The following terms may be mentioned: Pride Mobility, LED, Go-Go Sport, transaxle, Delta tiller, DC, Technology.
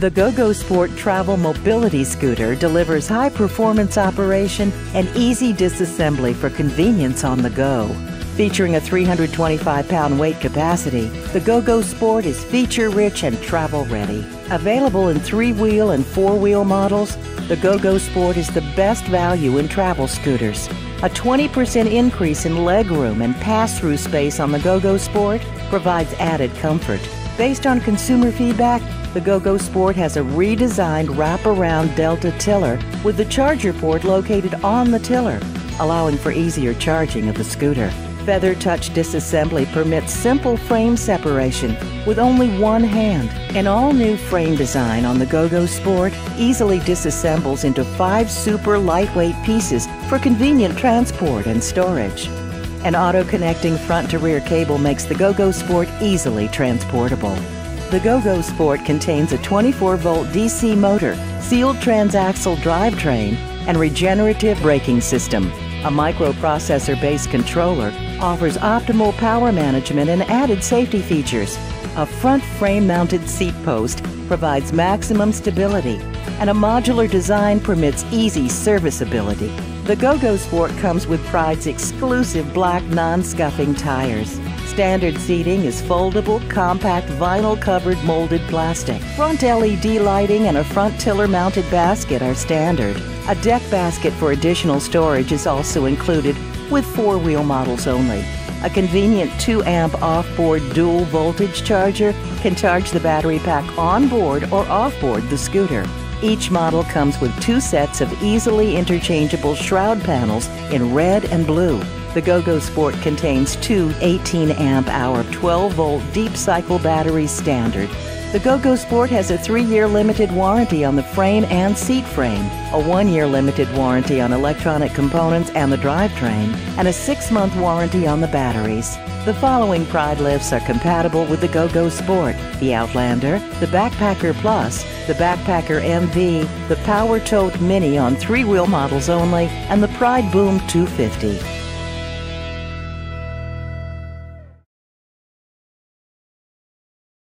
The Go-Go Sport Travel Mobility Scooter delivers high-performance operation and easy disassembly for convenience on the go. Featuring a 325-pound weight capacity, the Go-Go Sport is feature-rich and travel-ready. Available in three-wheel and four-wheel models, the Go-Go Sport is the best value in travel scooters. A 20% increase in legroom and pass-through space on the Go-Go Sport provides added comfort. Based on consumer feedback, the Go-Go Sport has a redesigned wraparound Delta tiller with the charger port located on the tiller, allowing for easier charging of the scooter. Feather touch disassembly permits simple frame separation with only one hand. An all-new frame design on the Go-Go Sport easily disassembles into 5 super lightweight pieces for convenient transport and storage. An auto-connecting front-to-rear cable makes the Go-Go Sport easily transportable. The Go-Go Sport contains a 24-volt DC motor, sealed transaxle drivetrain, and regenerative braking system. A microprocessor-based controller offers optimal power management and added safety features. A front frame-mounted seat post provides maximum stability, and a modular design permits easy serviceability. The Go-Go Sport comes with Pride's exclusive black non-scuffing tires. Standard seating is foldable, compact, vinyl-covered molded plastic. Front LED lighting and a front tiller-mounted basket are standard. A deck basket for additional storage is also included with four-wheel models only. A convenient 2-amp off-board dual-voltage charger can charge the battery pack on-board or off-board the scooter. Each model comes with 2 sets of easily interchangeable shroud panels in red and blue. The Go-Go Sport contains 2 18-amp-hour 12-volt deep-cycle batteries standard. The Go-Go Sport has a 3-year limited warranty on the frame and seat frame, a 1-year limited warranty on electronic components and the drivetrain, and a 6-month warranty on the batteries. The following Pride lifts are compatible with the Go-Go Sport: the Outlander, the Backpacker Plus, the Backpacker MV, the Power Tote Mini on 3-wheel models only, and the Pride Boom 250.